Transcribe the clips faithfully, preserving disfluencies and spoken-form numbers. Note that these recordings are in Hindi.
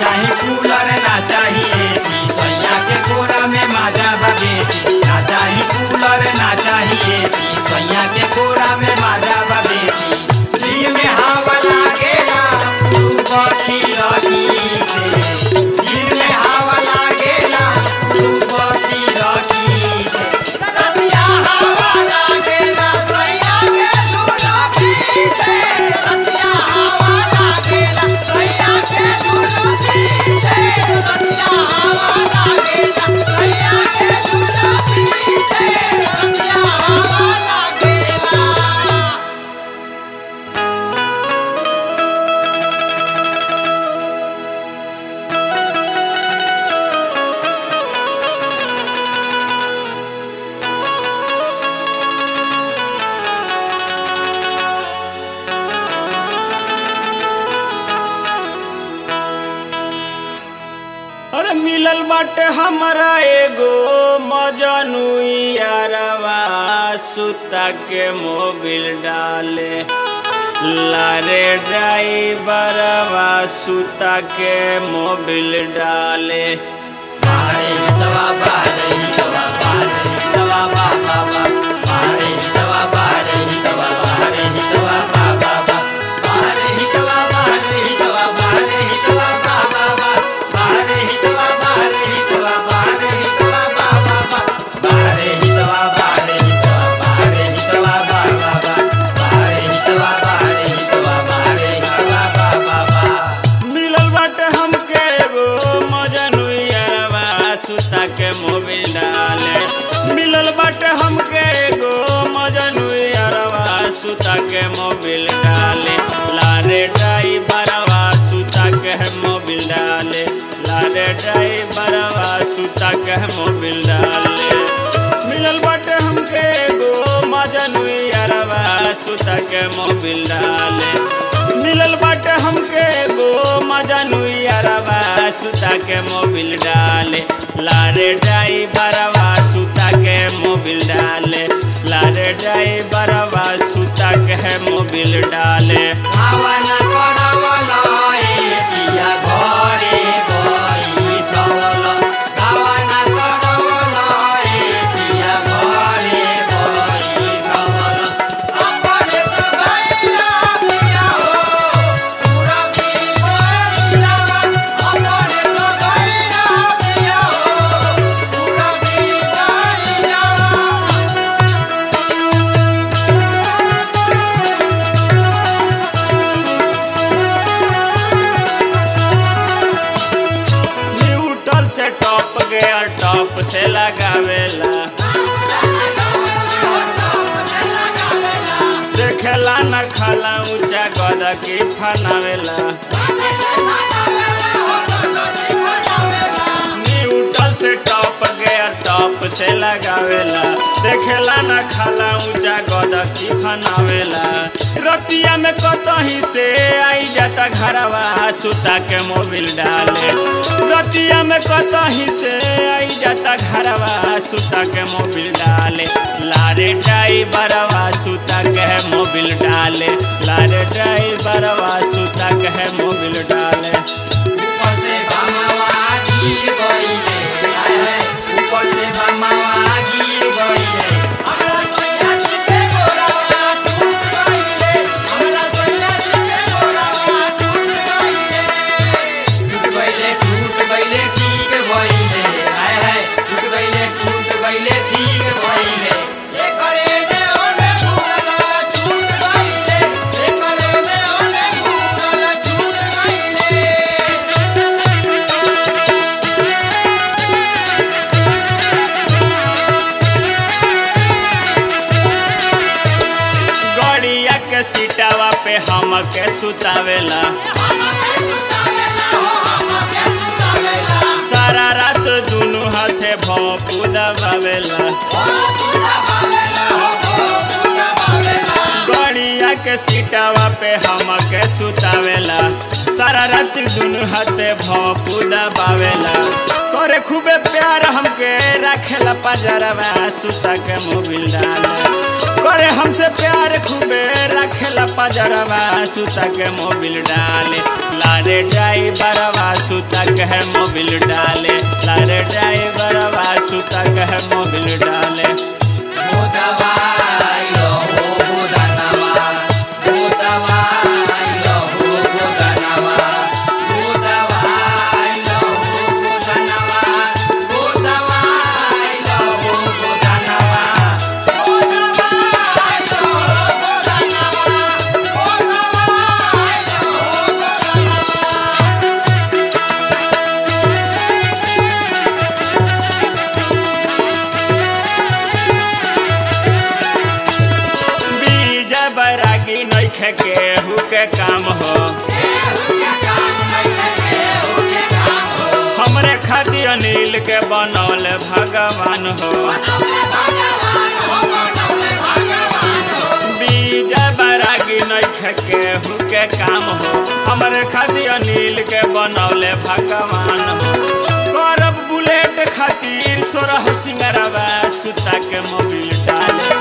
चाहे कूलर ना चाहे एसी, सोया के कोरा में माजा बबेसी। ना चाहे कूलर ना चाहे एसी, सोया के कोरा में माजा बबेसी। दिल में हवा लागेला तू बकी लगी से, दिल में हवा लागेला तू बकी लगी से। रतिया हवा लागेला सोया के लूलपी से, रतिया हवा लागेला सोया के लूलपी से। रतिया हवा लागेला सोया के लूलपी से, रतिया हवा लागेला। अरे मिलल बाटे हमारा एगो मजनुई यारवा, सुता के मोबिल डाले लारे ड्राइवरवा, सुता के मोबिल डाले। मारे दवा बारे दवा बारे दवा बाबा बा, मारे दवा बारे दवा बारे दवा बाबा बा, मारे दवा बारे दवा बारे दवा बाबा बा, मारे दवा बारे दवा बारे दवा बाबा बा, मारे दवा बारे दवा बारे दवा बाबा बा, मारे दवा बारे दवा बारे दवा बाबा बा। मिलल बाटे हमके एगो मजनुई यारवा, सुता के मोबिल डाले। मिलल बाटे हमके एगो मजनुई यारवा, सुता के मोबिल डाले लारे ड्राइवरवा, सुता के मोबिल डाले लारे ड्राइवरवा, सुता के मोबिल डाले। मिलल बाटे हमके एगो मजनुई यारवा, सुता के मोबिल डाले। मिलल बाटे हमके एगो मजनुई यारवा, सुता के मोबिल डाले लारे ड्राइवरवा, सुता के मोबिल डाले लारे ड्राइवरवा, सुता के मोबिल डाले। हवा ना करवला ए पिया घरे बैठल, हवा ना करवला ए पिया घरे बैठल। अपन तो गइला पिया हो पूरा पी गइला, अपन तो गइला पिया हो पूरा पी गइला। न्यूट्रल से टॉप गया टॉप से लगावेला, देखला न खाला ऊंचा गदा की फनावेला। न्यूट्रल से टॉप गया टॉप से लगावेला, देखला न खाला ऊंचा गदा की फनावेला। रतिया में कतही से आई जाता घरवा, सुता के मोबिल डाले। रतिया में कतही से आई जाता घरवा, सुता के मोबिल डाले लारे ड्राइवरवा, सुता के मोबिल डाले लारे ड्राइवरवा, सुता के मोबिल डाले। ऊपर से बमवा गिर गइले, हाय ऊपर से बमवा गिर गइले। हमरा सोया जी के गोरवा टूट गइले, हमरा सोया जी के गोरवा टूट गइले। टूट गइले टूट गइले ठीक भइले, हाय हाय टूट गइले टूट गइले ठीक भइले। ये करे ने ओने पूरा टूट गइले, ये करे ने ओने पूरा टूट गइले। गड़िया के सीटावा पे हमके सुतावेला, सारा रात दुनू हाथे भोपू दबावेला। गड़िया के सीटावा पे हमके सुतावेला, सारा रात दुनू हाथे भोपू दबावेला। करे खूबे प्यार हमके रखेला पजरवा, सुता के मोबिल डाले। करे हमसे प्यार खूबे रखेला पजरवा, सुता के मोबिल डाले लारे ड्राइवरवा, सुता कहे मोबिल डाले, लारे ड्राइवरवा सुता कहे मोबिल डाले। के केहू के काम हो, हमरे खातिर नील के बनौले भगवान हो। बीजा बरागी नइखे केहू के काम हो, हमरे खातिर नील के बनौले भगवान हो। करब बुलेट खातिर सोरह सिंगरवा सुता के मोबिल डाले,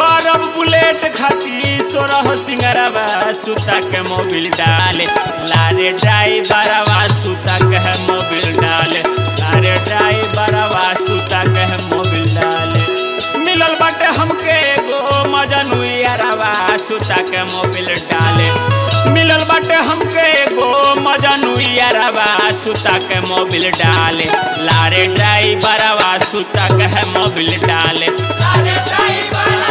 करब बुलेट खातिर सोरह सिंगरवा सुता के मोबिल डाले। लारे ड्राइवरवा सुता के मोबिल डाले, लारे ड्राइवरवा सुता के मोबिल डाले। मिलल बाटे हमके एगो मजनू यारवा सुता के मोबिल डाले, मिलल बाटे हमके एगो मजनू यारवा सुता के मोबिल डाले। लारे ड्राइवरवा सुता के मोबिल डाले, लारे ड्राइवरवा